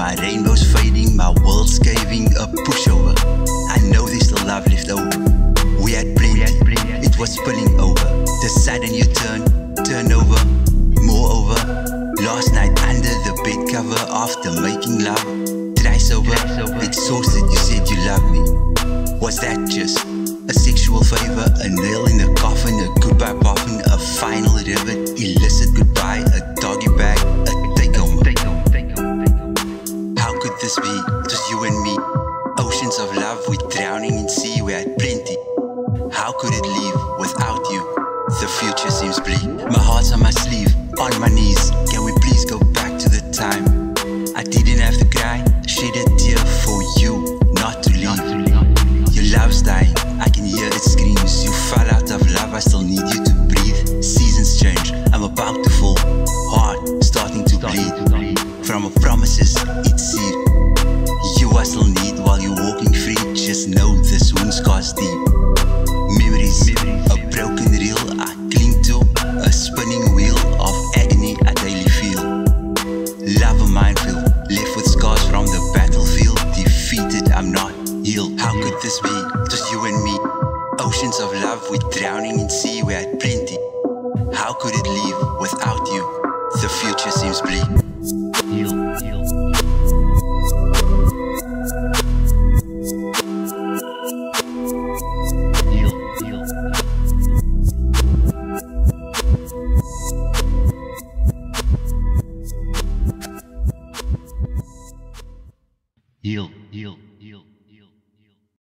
My rainbow's fading, my world's caving up. Pushover, I know this love lived over. We had plenty, it was spilling over. The sudden you turn over. Moreover, last night under the bed cover, after making love, thrice over, exhausted, you said you love me. Was that just a sexual favor, a nail in a coffin, a goodbye poppin', a final ribbon, illicit goodbye, a doggy bag, a take-home? How could this be? It was you and me. Oceans of love, we drowning in sea, we had plenty. How could it leave without you? The future seems bleak. My heart's on my sleeve, on my knees. Can we please go back to the time I didn't have to cry, shed a tear for you, not to leave? Your love's dying, I can hear it screams. You fell out of love, I still need you to breathe. Seasons change, I'm about to fall. Heart starting to bleed from a promises it's seed. You I still need while you're walking free. Just know this wound's scars deep. Memories, a broken reel I cling to, a spinning wheel of agony I daily feel. Love a minefield, left with scars from the battlefield. Defeated, I'm not healed. How could this be? Just you and me. Oceans of love, we drowning in sea, we had plenty. How could it leave without you? The future seems bleak. Heal.